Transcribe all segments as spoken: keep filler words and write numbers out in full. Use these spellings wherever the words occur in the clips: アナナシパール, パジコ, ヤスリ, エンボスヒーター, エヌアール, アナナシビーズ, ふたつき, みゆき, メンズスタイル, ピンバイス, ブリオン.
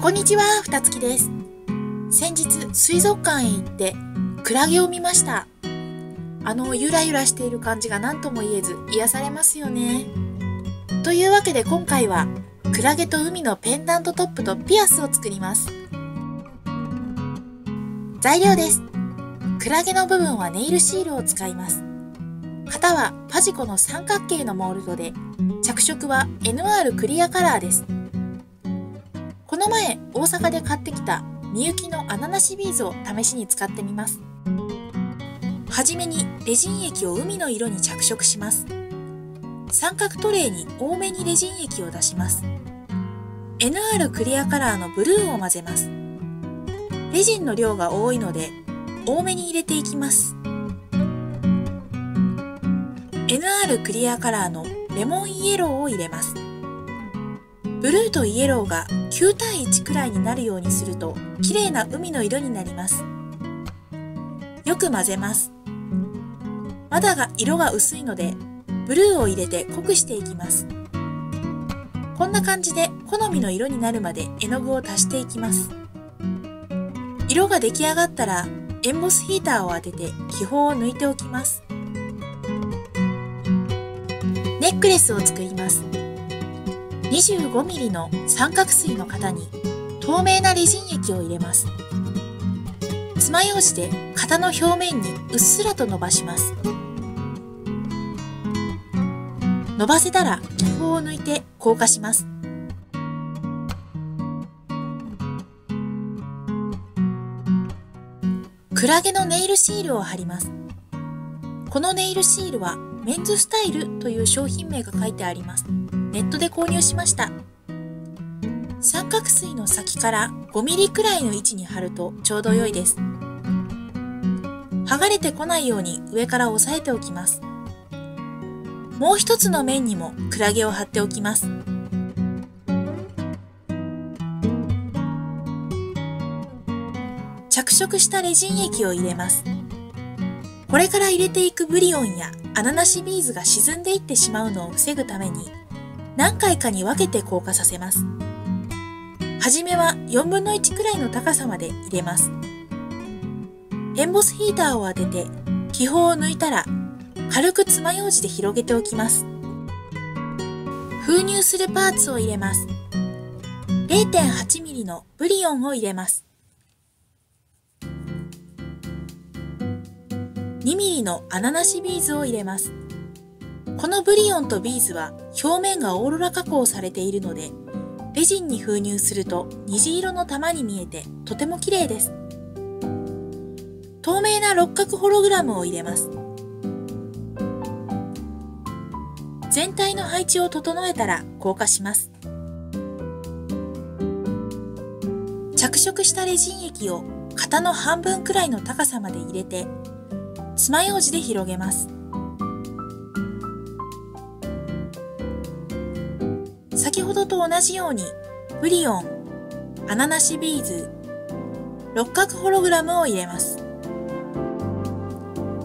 こんにちは、ふたつきです。先日水族館へ行ってクラゲを見ました。あのゆらゆらしている感じが何とも言えず癒されますよね。というわけで今回はクラゲと海のペンダントトップとピアスを作ります。材料です。クラゲの部分はネイルシールを使います。型はパジコの三角形のモールドで、着色は エヌアール クリアカラーです。この前大阪で買ってきたみゆきの穴なしビーズを試しに使ってみます。はじめにレジン液を海の色に着色します。三角トレーに多めにレジン液を出します。 エヌアール クリアカラーのブルーを混ぜます。レジンの量が多いので多めに入れていきます。 エヌアール クリアカラーのレモンイエローを入れます。ブルーとイエローがきゅうたいいちくらいになるようにすると綺麗な海の色になります。よく混ぜます。まだが色が薄いのでブルーを入れて濃くしていきます。こんな感じで好みの色になるまで絵の具を足していきます。色が出来上がったらエンボスヒーターを当てて気泡を抜いておきます。ネックレスを作ります。にじゅうごミリの三角錐の型に透明なレジン液を入れます。爪楊枝で型の表面にうっすらと伸ばします。伸ばせたら気泡を抜いて硬化します。クラゲのネイルシールを貼ります。このネイルシールはメンズスタイルという商品名が書いてあります。ネットで購入しました。三角錐の先からごミリくらいの位置に貼るとちょうど良いです。剥がれてこないように上から押さえておきます。もう一つの面にもクラゲを貼っておきます。着色したレジン液を入れます。これから入れていくブリオンやアナナシビーズが沈んでいってしまうのを防ぐために何回かに分けて硬化させます。はじめはよんぶんのいちくらいの高さまで入れます。エンボスヒーターを当てて気泡を抜いたら軽く爪楊枝で広げておきます。封入するパーツを入れます。れいてんはちミリのブリオンを入れます。にミリのアナナシビーズを入れます。このブリオンとビーズは表面がオーロラ加工されているので、レジンに封入すると虹色の玉に見えてとても綺麗です。透明な六角ホログラムを入れます。全体の配置を整えたら硬化します。着色したレジン液を型の半分くらいの高さまで入れて爪楊枝で広げます。先ほどと同じようにブリオン、アナナシビーズ、六角ホログラムを入れます。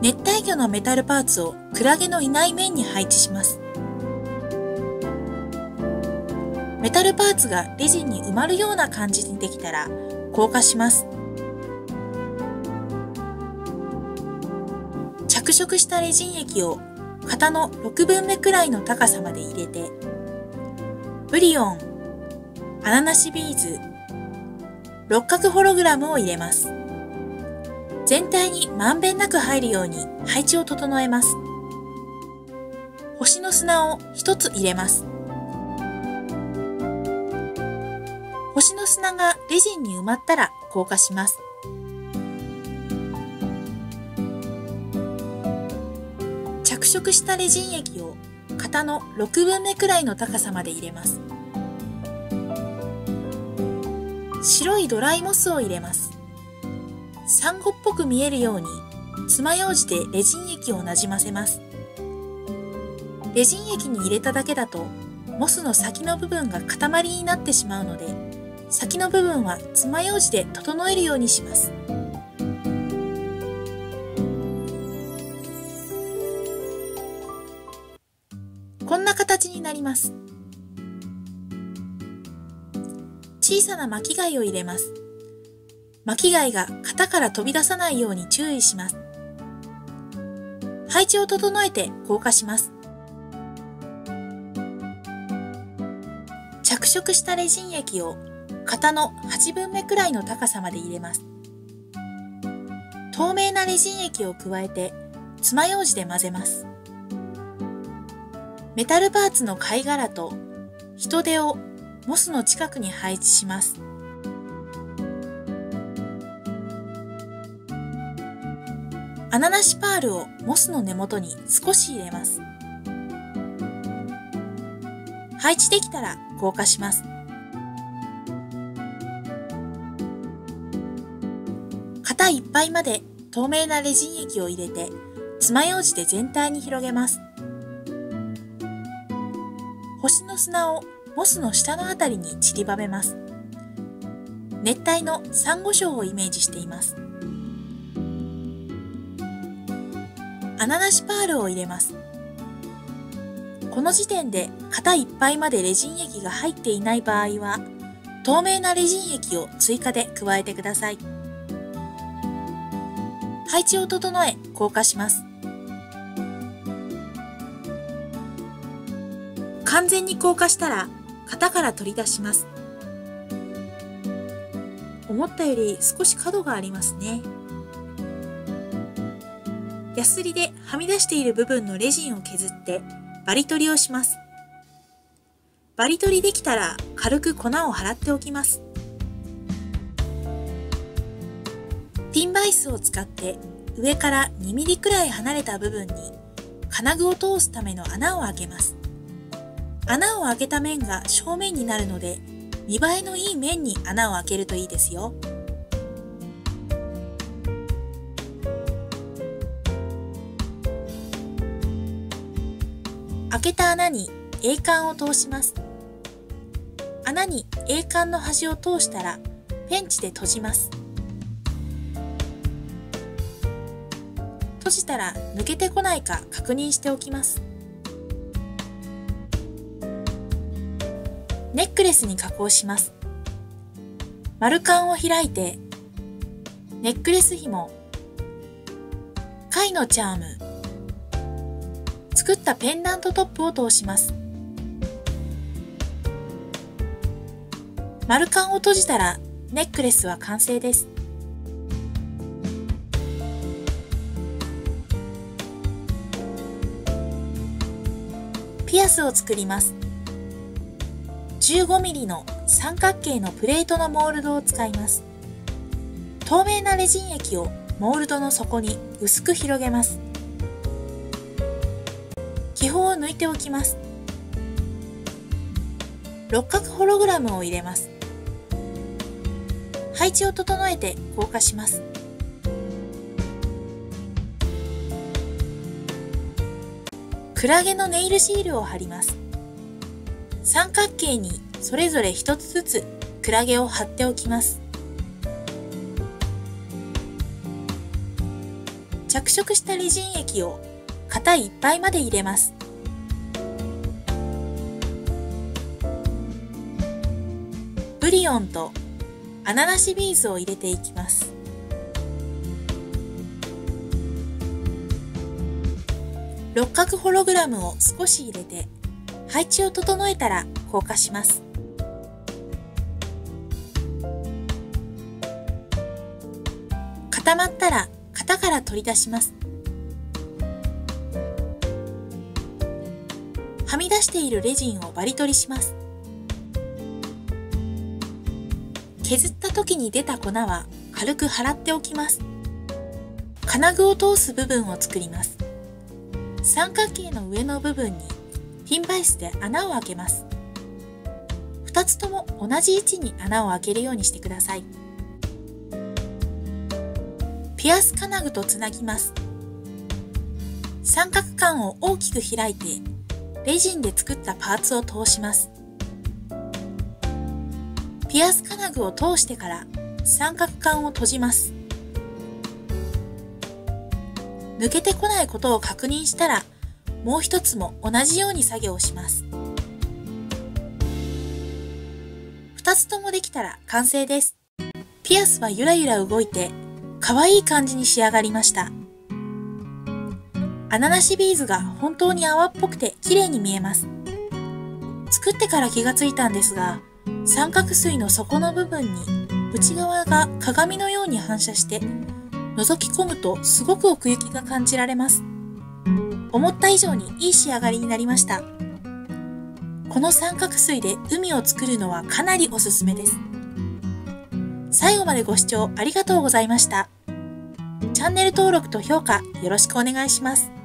熱帯魚のメタルパーツをクラゲのいない面に配置します。メタルパーツがレジンに埋まるような感じにできたら硬化します。着色したレジン液を型のろくぶんめくらいの高さまで入れて、ブリオン、アナナシビーズ、六角ホログラムを入れます。全体にまんべんなく入るように配置を整えます。星の砂をひとつ入れます。星の砂がレジンに埋まったら硬化します。着色したレジン液を型のろくぶんめくらいの高さまで入れます。白いドライモスを入れます。サンゴっぽく見えるように爪楊枝でレジン液をなじませます。レジン液に入れただけだとモスの先の部分が塊になってしまうので、先の部分は爪楊枝で整えるようにします。こんな形になります。ち小さな巻き貝を入れます。巻き貝が型から飛び出さないように注意します。配置を整えて硬化します。着色したレジン液を型のはちぶんめくらいの高さまで入れます。透明なレジン液を加えて爪楊枝で混ぜます。メタルパーツの貝殻と人手をモスの近くに配置します。アナナシパールをモスの根元に少し入れます。配置できたら硬化します。型いっぱいまで透明なレジン液を入れて爪楊枝で全体に広げます。星の砂をモスの下のあたりに散りばめます。熱帯のサンゴ礁をイメージしています。アナナシパールを入れます。この時点で型いっぱいまでレジン液が入っていない場合は、透明なレジン液を追加で加えてください。配置を整え、硬化します。完全に硬化したら型から取り出します。思ったより少し角がありますね。ヤスリではみ出している部分のレジンを削ってバリ取りをします。バリ取りできたら軽く粉を払っておきます。ピンバイスを使って上からにミリくらい離れた部分に金具を通すための穴を開けます。穴を開けた面が正面になるので、見栄えのいい面に穴を開けるといいですよ。開けた穴に鋭管を通します。穴に鋭管の端を通したら、ペンチで閉じます。閉じたら抜けてこないか確認しておきます。ネックレスに加工します。丸カンを開いて、ネックレス紐、貝のチャーム、作ったペンダントトップを通します。丸カンを閉じたらネックレスは完成です。ピアスを作ります。じゅうごミリの三角形のプレートのモールドを使います。透明なレジン液をモールドの底に薄く広げます。気泡を抜いておきます。六角ホログラムを入れます。配置を整えて硬化します。クラゲのネイルシールを貼ります。三角形にそれぞれ一つずつクラゲを貼っておきます。着色したレジン液を型いっぱいまで入れます。ブリオンとアナナシビーズを入れていきます。六角ホログラムを少し入れて、配置を整えたら硬化します。固まったら型から取り出します。はみ出しているレジンをバリ取りします。削った時に出た粉は軽く払っておきます。金具を通す部分を作ります。三角形の上の部分にピンバイスで穴を開けます。ふたつとも同じ位置に穴を開けるようにしてください。ピアス金具とつなぎます。三角管を大きく開いて、レジンで作ったパーツを通します。ピアス金具を通してから三角管を閉じます。抜けてこないことを確認したら、もう一つも同じように作業します。ふたつともできたら完成です。ピアスはゆらゆら動いて、可愛い感じに仕上がりました。アナナシビーズが本当に泡っぽくて綺麗に見えます。作ってから気がついたんですが、三角錐の底の部分に内側が鏡のように反射して、覗き込むとすごく奥行きが感じられます。思った以上にいい仕上がりになりました。この三角錐で海を作るのはかなりおすすめです。最後までご視聴ありがとうございました。チャンネル登録と評価よろしくお願いします。